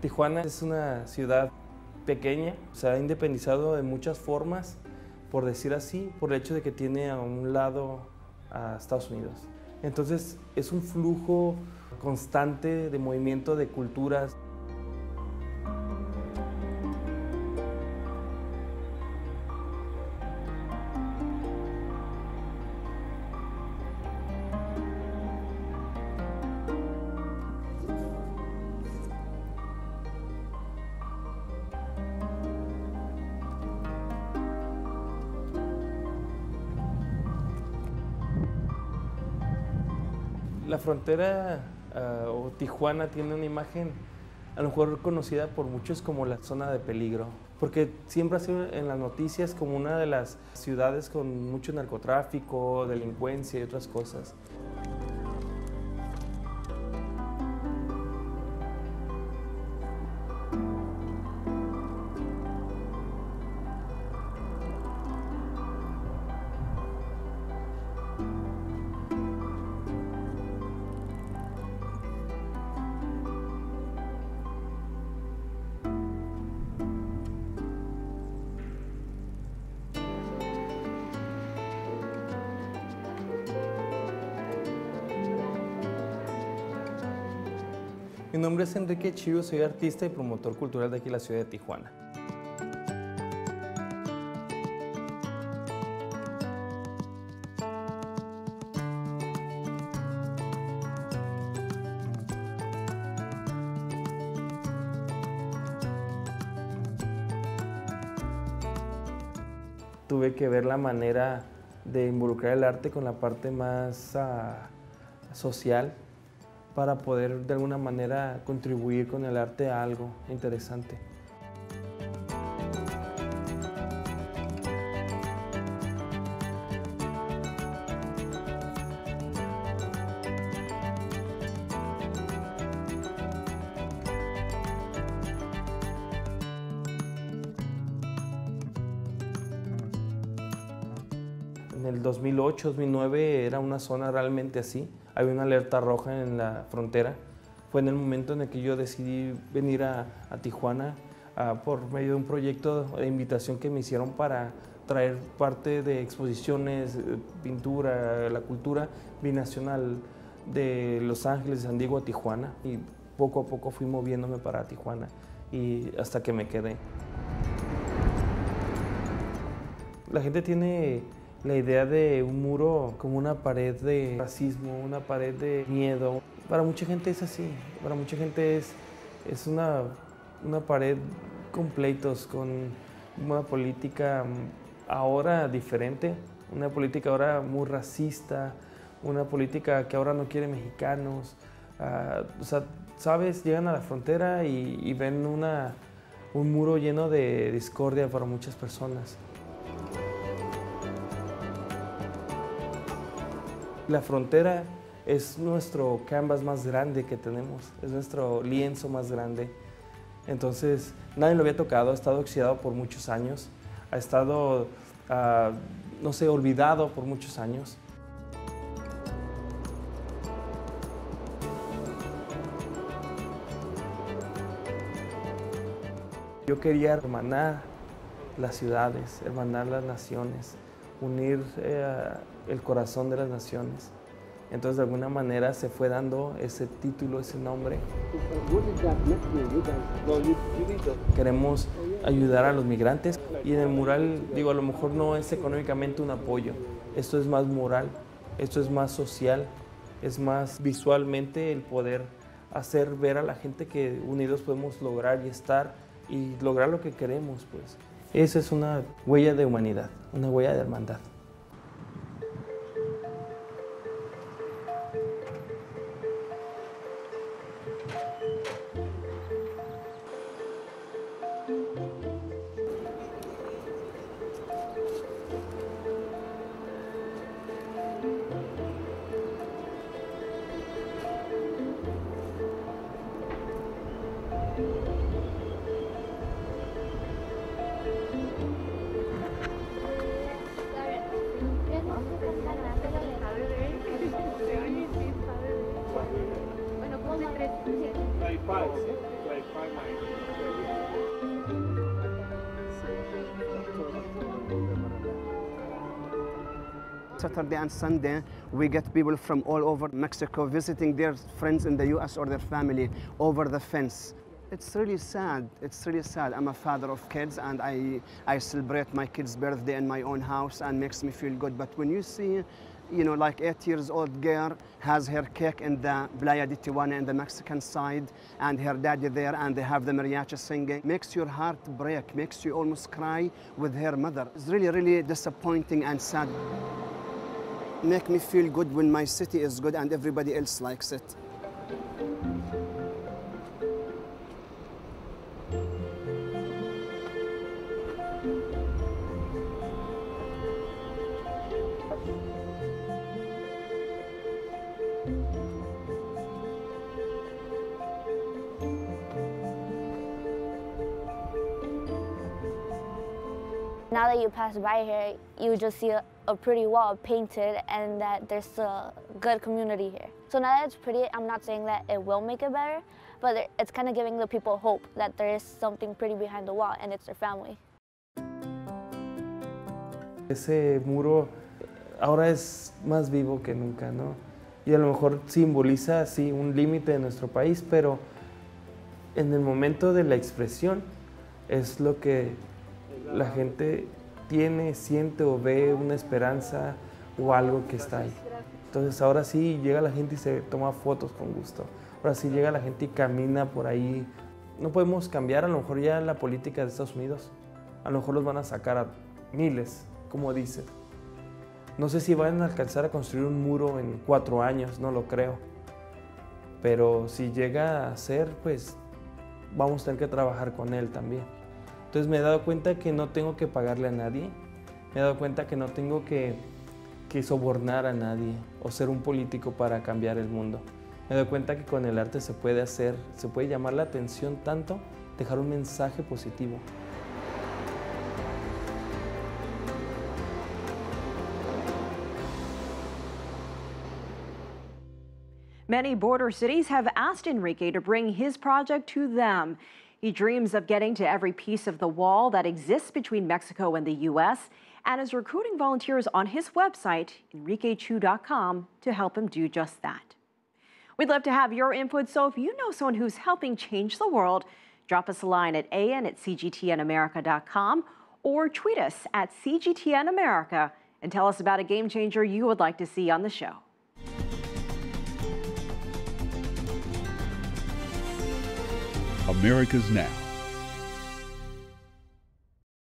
Tijuana es una ciudad pequeña, se ha independizado de muchas formas, por decir así, por el hecho de que tiene a un lado a Estados Unidos. Entonces es un flujo constante de movimiento de culturas. La frontera o Tijuana tiene una imagen a lo mejor conocida por muchos como la zona de peligro, porque siempre ha sido en las noticias como una de las ciudades con mucho narcotráfico, delincuencia y otras cosas. Mi nombre es Enrique Chiu, soy artista y promotor cultural de aquí, la ciudad de Tijuana. Tuve que ver la manera de involucrar el arte con la parte más social, para poder de alguna manera contribuir con el arte a algo interesante. En el 2008, 2009 era una zona realmente así. Había una alerta roja en la frontera. Fue en el momento en el que yo decidí venir a Tijuana por medio de un proyecto de invitación que me hicieron para traer parte de exposiciones, pintura, la cultura binacional de Los Ángeles, San Diego a Tijuana. Y poco a poco fui moviéndome para Tijuana y hasta que me quedé. La gente tiene la idea de un muro como una pared de racismo, una pared de miedo. Para mucha gente es así, para mucha gente es una pared con pleitos, con una política ahora diferente, una política ahora muy racista, una política que ahora no quiere mexicanos. O sea, ¿sabes? Llegan a la frontera y ven un muro lleno de discordia para muchas personas. La frontera es nuestro canvas más grande que tenemos, es nuestro lienzo más grande. Entonces, nadie lo había tocado, ha estado oxidado por muchos años, ha estado, no sé, olvidado por muchos años. Yo quería hermanar las ciudades, hermanar las naciones, unir el corazón de las naciones. Entonces, de alguna manera, se fue dando ese título, ese nombre. Queremos ayudar a los migrantes y en el mural, digo, a lo mejor no es económicamente un apoyo. Esto es más moral, esto es más social, es más visualmente el poder hacer ver a la gente que unidos podemos lograr y estar y lograr lo que queremos, pues. Esa es una huella de humanidad, una huella de hermandad. Like five, Saturday and Sunday, we get people from all over Mexico visiting their friends in the U.S. or their family over the fence. It's really sad. It's really sad. I'm a father of kids, and I celebrate my kids' birthday in my own house, and makes me feel good. But when you see, you know, like 8-year-old girl has her cake in the Playa de Tijuana in the Mexican side, and her daddy there, and they have the mariachi singing, makes your heart break, makes you almost cry with her mother. It's really, really disappointing and sad. Make me feel good when my city is good and everybody else likes it. Now that you pass by here, you just see a pretty wall painted and that there's a good community here. So now that it's pretty, I'm not saying that it will make it better, but it's kind of giving the people hope that there is something pretty behind the wall and it's their family. Ese muro ahora es más vivo que nunca, ¿no? Y a lo mejor simboliza, sí, un límite de nuestro país, pero en el momento de la expresión es lo que la gente tiene, siente o ve una esperanza o algo que está ahí. Entonces ahora sí llega la gente y se toma fotos con gusto. Ahora sí llega la gente y camina por ahí. No podemos cambiar a lo mejor ya la política de Estados Unidos. A lo mejor los van a sacar a miles, como dicen. No sé si van a alcanzar a construir un muro en 4 años, no lo creo. Pero si llega a ser, pues vamos a tener que trabajar con él también. Entonces me he dado cuenta que no tengo que pagarle a nadie, me he dado cuenta que no tengo que sobornar a nadie o ser un político para cambiar el mundo. Me he dado cuenta que con el arte se puede hacer, se puede llamar la atención tanto, dejar un mensaje positivo. Many border cities have asked Enrique to bring his project to them. He dreams of getting to every piece of the wall that exists between Mexico and the U.S. and is recruiting volunteers on his website, enriquechu.com, to help him do just that. We'd love to have your input, so if you know someone who's helping change the world, drop us a line at an@cgtnamerica.com or tweet us at @cgtnamerica and tell us about a game changer you would like to see on the show. America's Now